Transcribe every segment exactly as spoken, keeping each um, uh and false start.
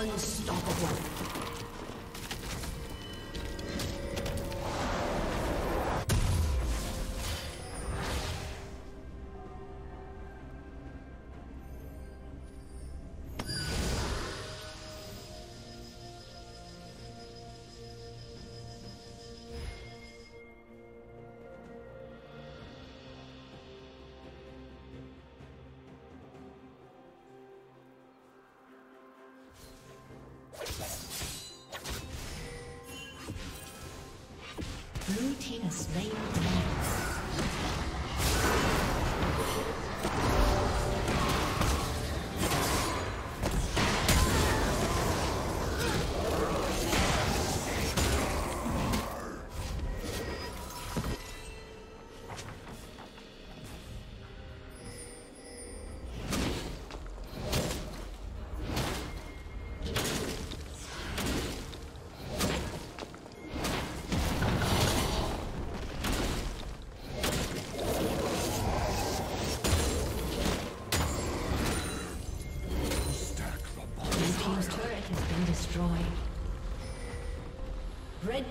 Unstoppable. Blue team is slain. Red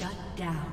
Shut down.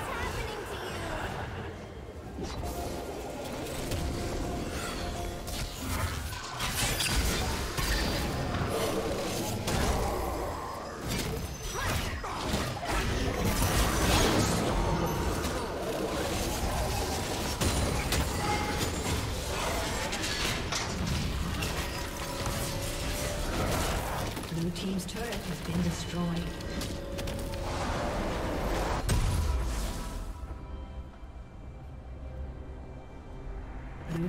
happening to you? Team's turret has been destroyed. Blue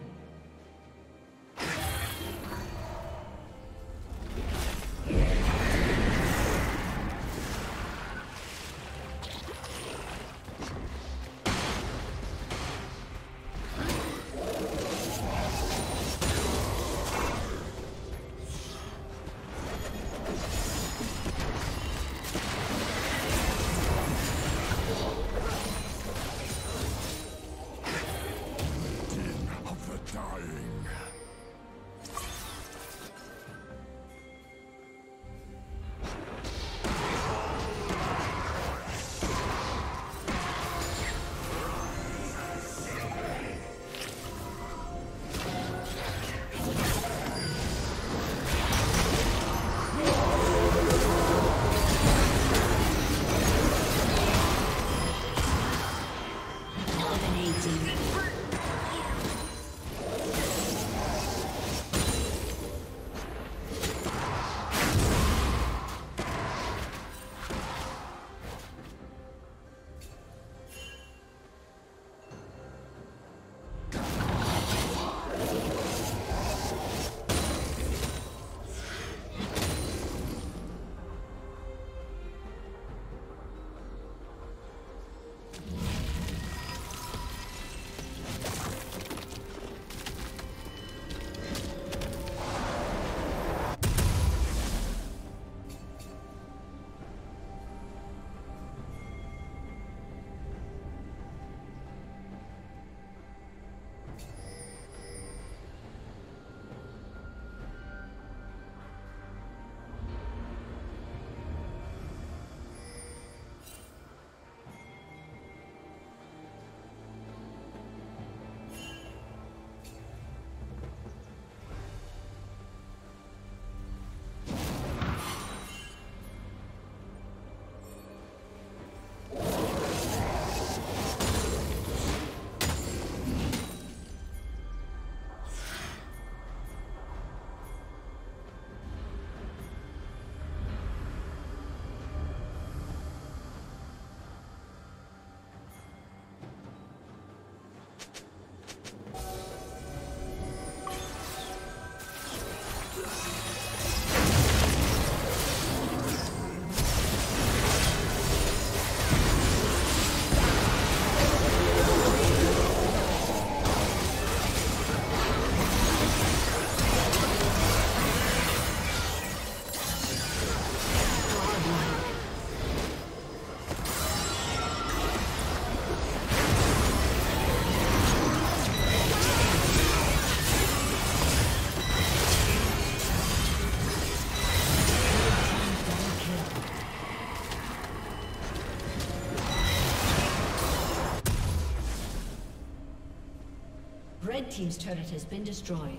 Red Team's turret has been destroyed.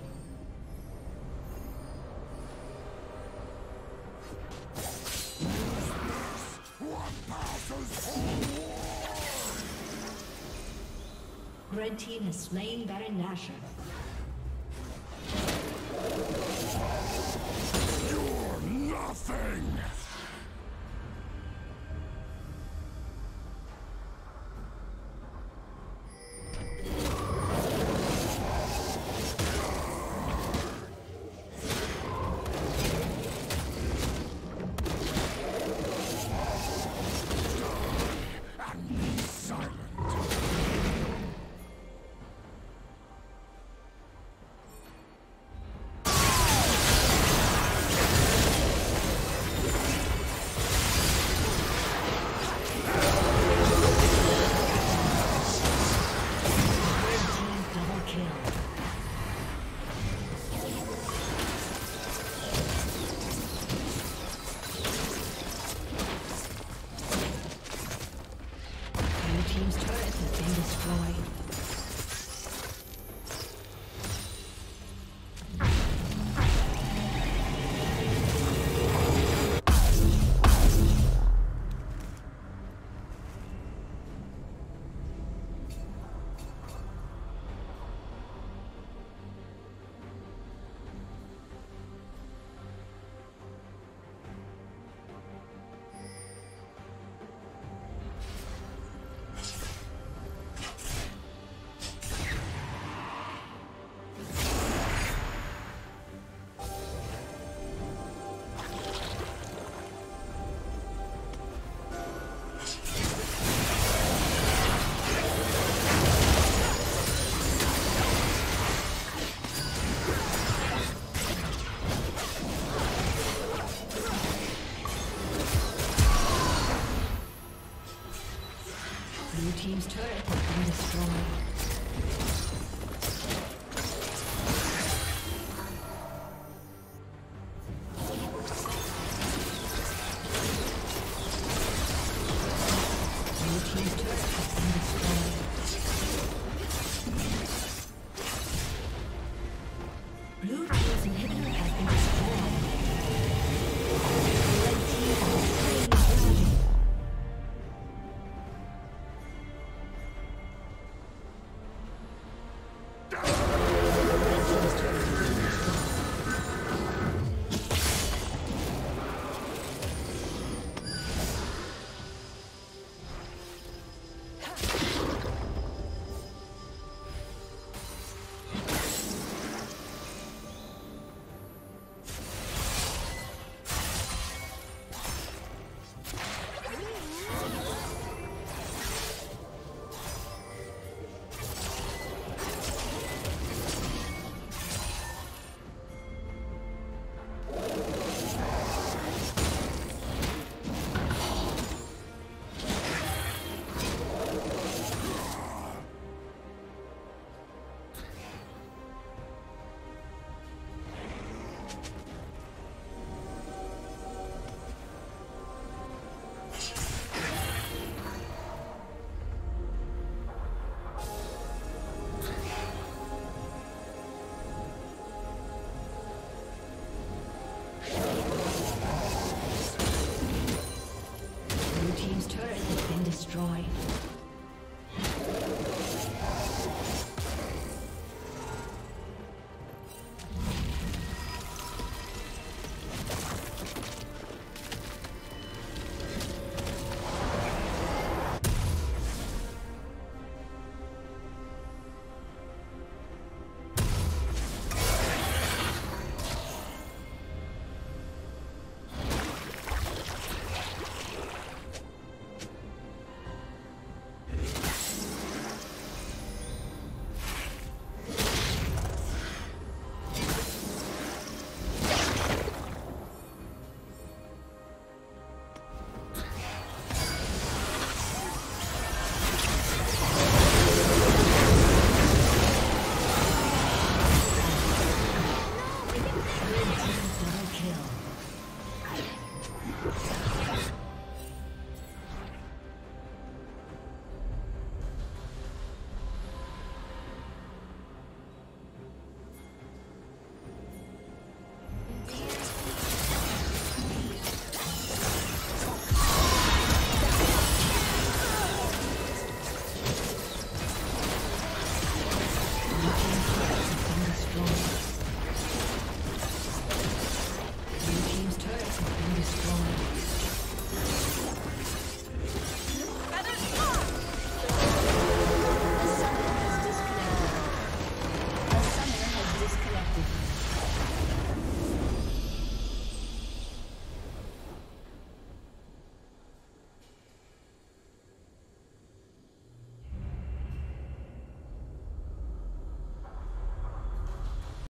Red Team has slain Baron Nashor. Blue Team's turret has been destroyed.